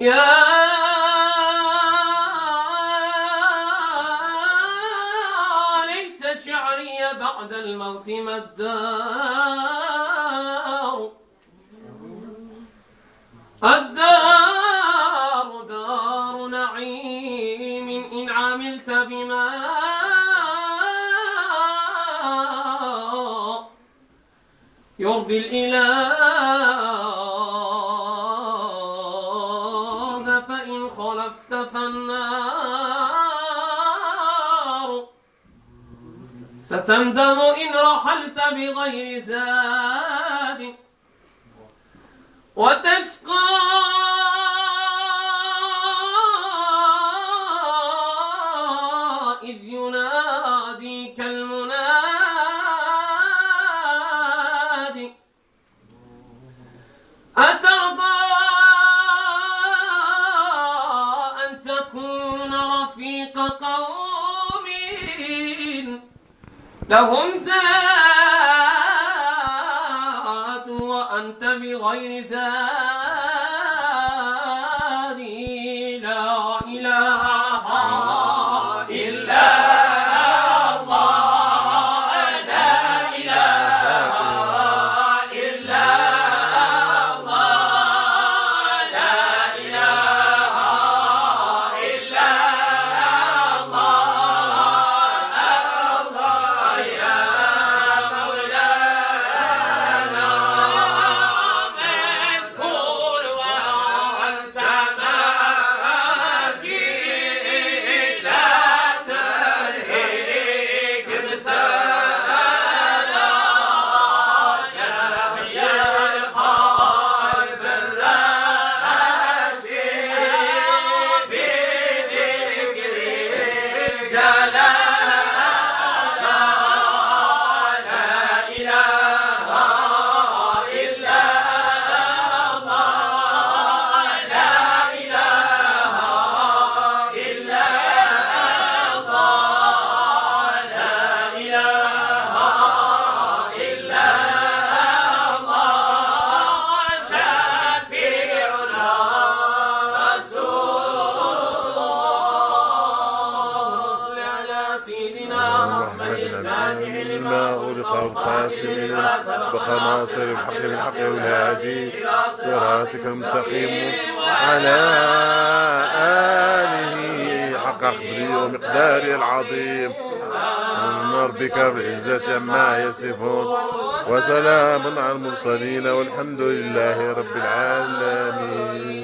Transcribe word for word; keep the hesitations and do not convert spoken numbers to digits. يا ليت شعري بعد الموت ما الدار الدار دار نعيم إن عملت بما يرضي الإله خلفت فالنار ستندم إن رحلت بغير زاد وتشقى إذ يناديك المنادي أترضى لهم زاد وأنت بغير زاد لا إله إلا الله لا إله إلا الله لا إله إلا Oh! القاسم لنا سبق ناصر الحق بالحق والهادي صراطك المستقيم على آله حق قدره ومقداره العظيم. من ربك بالعزة عما يصفون وسلام على المرسلين والحمد لله رب العالمين.